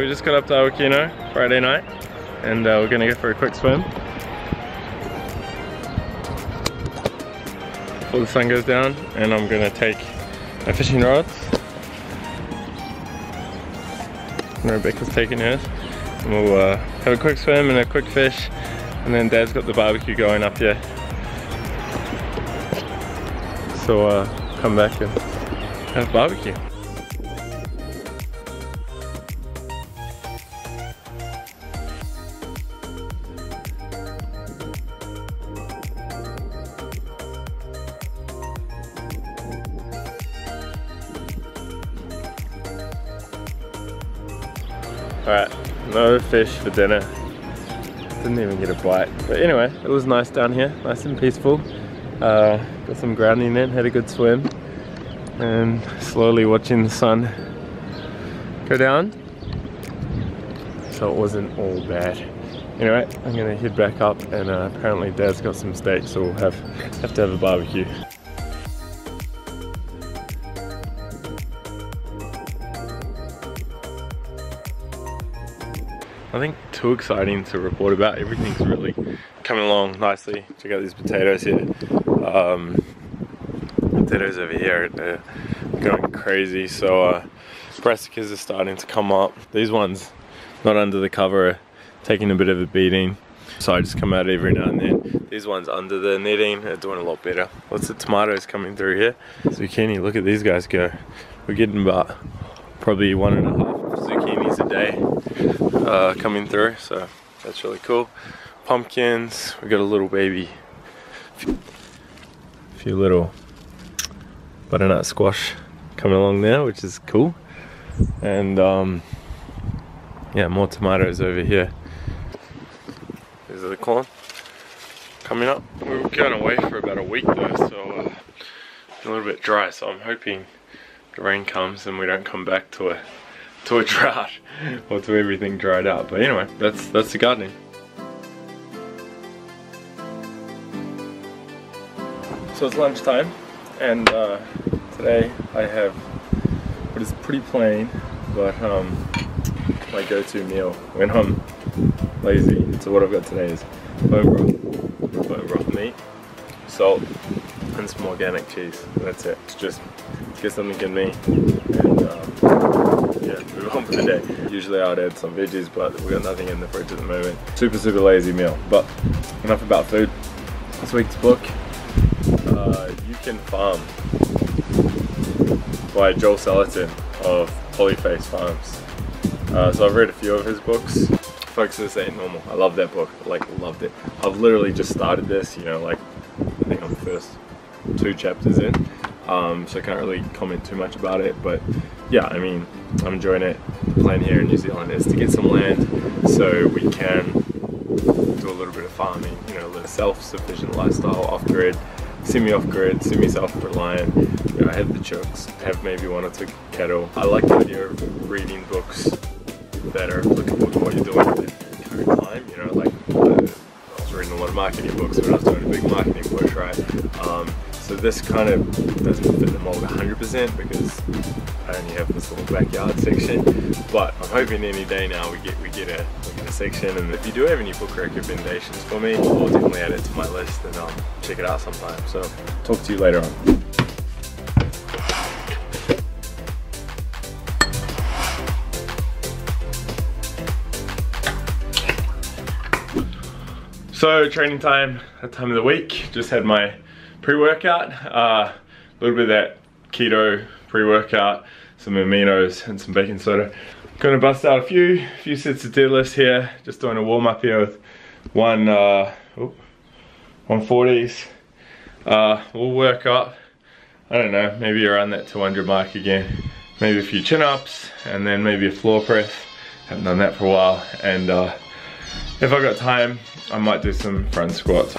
So we just got up to Awakino Friday night and we're gonna go for a quick swim before the sun goes down, and I'm gonna take my fishing rods. Rebecca's taking hers. And we'll have a quick swim and a quick fish, and then Dad's got the barbecue going up here. So come back and have barbecue. Alright, no fish for dinner. Didn't even get a bite. But anyway, it was nice down here, nice and peaceful. Got some grounding in, had a good swim, and slowly watching the sun go down. So it wasn't all bad. Anyway, I'm gonna head back up, and apparently Dad's got some steak, so we'll have to have a barbecue. Nothing too exciting to report about. Everything's really coming along nicely. Check out these potatoes here. Potatoes over here, they're going crazy. So brassicas are starting to come up. These ones, not under the cover, are taking a bit of a beating. So I just come out every now and then. These ones under the netting are doing a lot better. Lots of tomatoes coming through here. Zucchini, look at these guys go. We're getting about probably 1.5 zucchinis a day. Coming through, so that's really cool. Pumpkins, we got a little baby, a few little butternut squash coming along there, which is cool. And yeah, more tomatoes over here. These are the corn coming up. We were going away for about a week though, so a little bit dry, so I'm hoping the rain comes and we don't come back to it. To a drought, or to everything dried out. But anyway, that's the gardening. So it's lunchtime, and today I have what is pretty plain, but my go-to meal when I'm lazy. So what I've got today is bone broth meat, salt, and some organic cheese. That's it. Just get something in me. And, yeah, move on for the day. Usually I would add some veggies, but we got nothing in the fridge at the moment. Super lazy meal, but enough about food. This week's book, You Can Farm, by Joel Salatin of Polyface Farms. So I've read a few of his books. Folks, This Ain't Normal. I love that book, like loved it. I've literally just started this, you know, like I think I'm the first 2 chapters in. So I can't really comment too much about it, but yeah, I mean, I'm enjoying it. The plan here in New Zealand is to get some land so we can do a little bit of farming, you know, live a self-sufficient lifestyle, off-grid, semi-off-grid, semi-self-reliant, you know, have the chooks, have maybe 1 or 2 cattle. I like the idea of reading books that are applicable to what you're doing at your current time, you know, like I was reading a lot of marketing books when I was doing a big marketing push, right? So this kind of doesn't fit the mold 100% because I only have this little backyard section, but I'm hoping any day now we get a section. And if you do have any book recommendations for me, I'll definitely add it to my list and I'll check it out sometime. So talk to you later on. So training time, that time of the week, just had my pre-workout, a little bit of that keto pre-workout, some aminos and some baking soda. Gonna bust out a few sets of deadlifts here, just doing a warm up here with 140s. We'll work up, I don't know, maybe around that 200 mark again. Maybe a few chin-ups and then maybe a floor press. Haven't done that for a while. And if I've got time, I might do some front squats.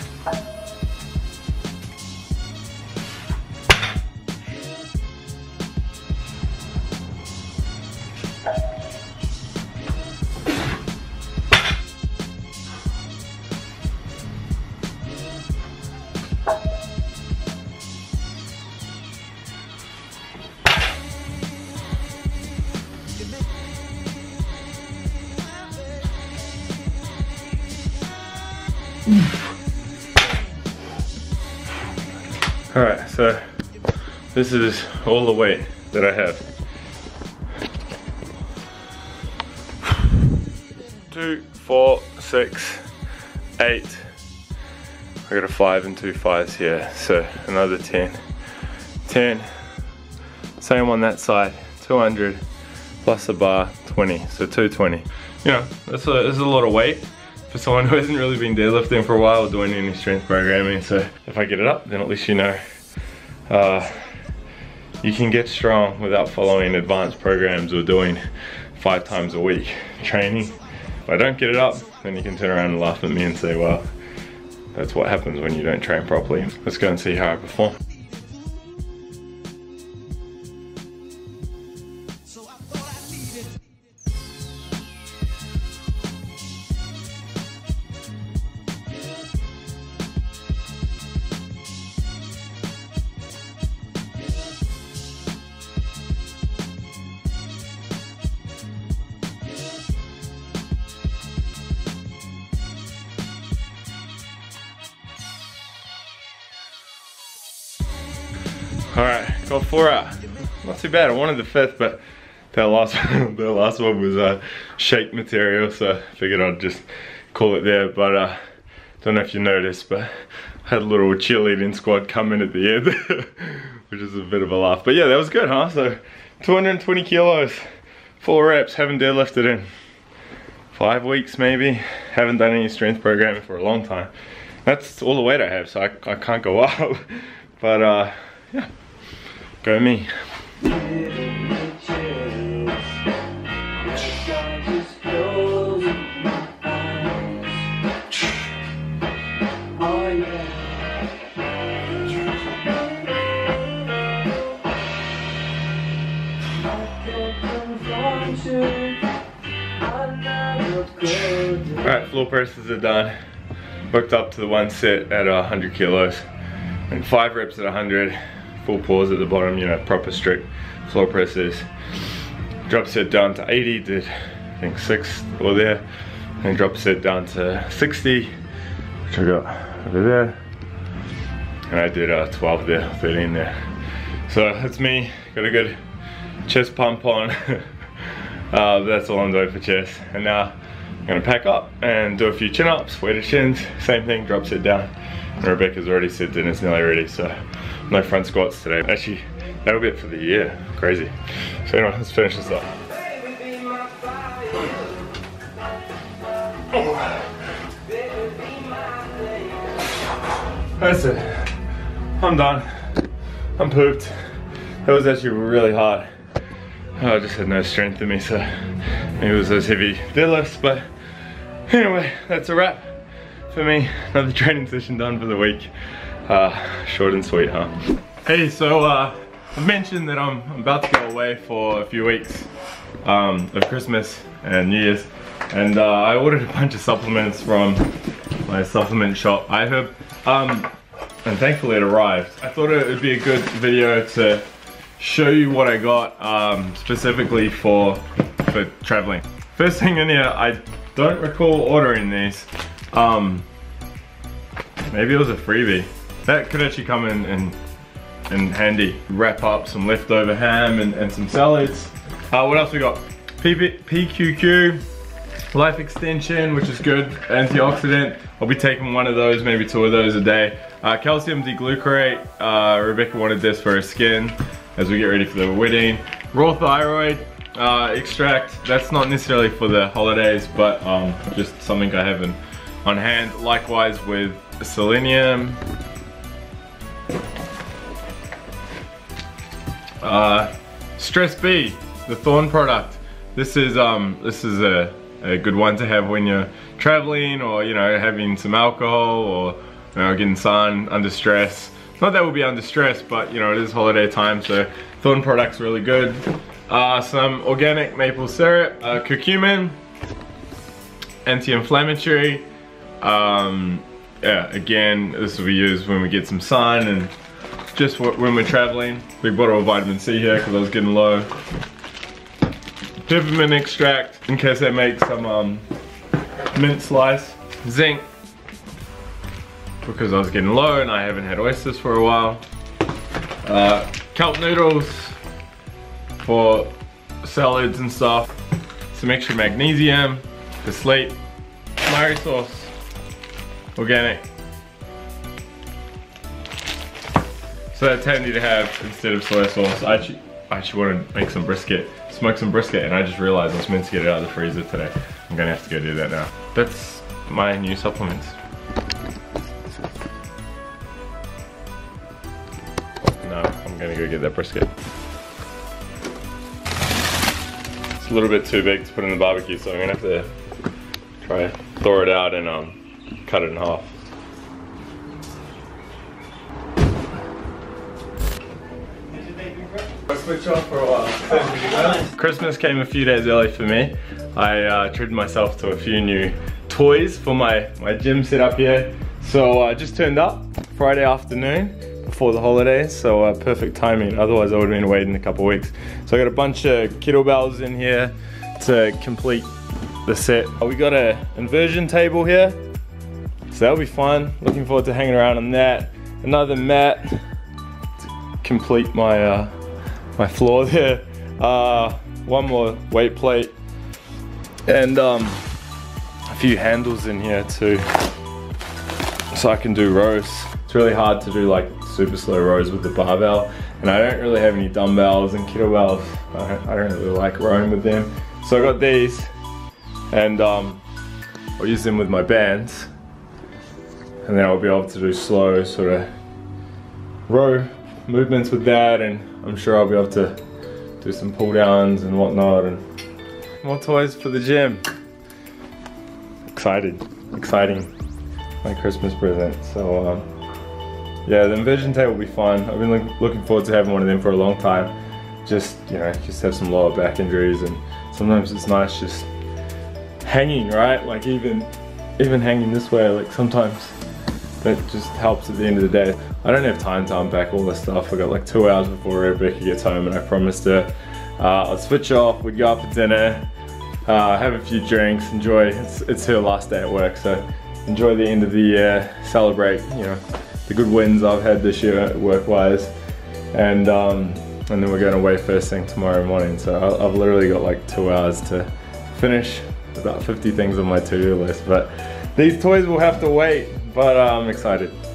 All right, so this is all the weight that I have. 2, 4, 6, 8. I got a 5 and 2 5s here, so another 10. 10, same on that side, 200 plus a bar, 20, so 220. You know, that's a lot of weight for someone who hasn't really been deadlifting for a while or doing any strength programming. So if I get it up, then at least you know you can get strong without following advanced programs or doing 5 times a week training. If I don't get it up, then you can turn around and laugh at me and say, well, that's what happens when you don't train properly. Let's go and see how I perform. Alright, got 4 out. Not too bad, I wanted the 5th, but that last one was shake material, so I figured I'd just call it there. But don't know if you noticed, but I had a little cheerleading squad come in at the end, which is a bit of a laugh. But yeah, that was good, huh? So 220 kilos, 4 reps, haven't deadlifted in 5 weeks maybe, haven't done any strength programming for a long time. That's all the weight I have, so I can't go up, but yeah. Go me. Alright, floor presses are done. Booked up to the one set at 100 kilos and 5 reps at 100. Full pause at the bottom, you know, proper strict floor presses. Drop set down to 80, did I think 6 or there, and drop set down to 60, which I got over there, and I did 12 there, 13 there. So that's me, got a good chest pump on. That's all I'm doing for chest, and now I'm gonna pack up and do a few chin ups, weighted chins, same thing, drop set down. And Rebecca's already said dinner's nearly ready, so no front squats today. Actually, that'll be it for the year. Crazy. So anyway, let's finish this up. That's it. I'm done. I'm pooped. That was actually really hard. I just had no strength in me, so maybe it was those heavy deadlifts. But anyway, that's a wrap for me. Another training session done for the week. Short and sweet, huh? Hey, so I mentioned that I'm about to go away for a few weeks of Christmas and New Year's, and I ordered a bunch of supplements from my supplement shop, iHerb, and thankfully it arrived. I thought it would be a good video to show you what I got specifically for traveling. First thing in here, I don't recall ordering these. Maybe it was a freebie. That could actually come in handy. Wrap up some leftover ham and some salads. What else we got? PQQ, Life Extension, which is good, antioxidant. I'll be taking one of those, maybe 2 of those a day. Calcium Deglucarate, Rebecca wanted this for her skin as we get ready for the wedding. Raw thyroid extract, that's not necessarily for the holidays, but just something I have on hand. Likewise with selenium. Stress B, the Thorne product. This is a good one to have when you're traveling, or you know, having some alcohol, or you know, getting sun, under stress. Not that we'll be under stress, but you know, it is holiday time, so Thorne product's really good. Some organic maple syrup, curcumin, anti-inflammatory. Yeah, again, this will be used when we get some sun and just when we're traveling. Big bottle of vitamin C here because I was getting low. Peppermint extract in case I make some mint slice. Zinc. because I was getting low and I haven't had oysters for a while. Kelp noodles for salads and stuff. Some extra magnesium for sleep. Mari sauce, organic. So that's handy to have instead of soy sauce. I actually want to make some brisket, smoke some brisket, and I just realized I was meant to get it out of the freezer today. I'm gonna have to go do that now. That's my new supplements. No, I'm gonna go get that brisket. It's a little bit too big to put in the barbecue, so I'm gonna have to try to thaw it out and cut it in half. Switch off for a while. Christmas came a few days early for me. I treated myself to a few new toys for my gym setup here. So I just turned up Friday afternoon before the holidays, so perfect timing. Otherwise I would have been waiting a couple weeks. So I got a bunch of kettlebells in here to complete the set. We got an inversion table here, so that'll be fun. Looking forward to hanging around on that. Another mat to complete my my floor there, one more weight plate, and a few handles in here too, so I can do rows. It's really hard to do like super slow rows with the barbell, and I don't really have any dumbbells and kettlebells. I don't really like rowing with them, so I got these, and I'll use them with my bands, and then I'll be able to do slow sort of row movements with that, and I'm sure I'll be able to do some pull downs and whatnot. And more toys for the gym. Exciting, my Christmas present. So yeah, the inversion table will be fun. I've been looking forward to having one of them for a long time. Just, you know, just have some lower back injuries, and sometimes it's nice just hanging, right? Like even hanging this way, like sometimes that just helps at the end of the day. I don't have time to unpack all this stuff. I got like 2 hours before Rebecca gets home, and I promised her I'll switch off, we'd go out for dinner, have a few drinks, enjoy. It's her last day at work, so enjoy the end of the year, celebrate, you know, the good wins I've had this year work-wise, and then we're going away first thing tomorrow morning. So I've literally got like 2 hours to finish about 50 things on my to-do list, but these toys will have to wait. But I'm excited.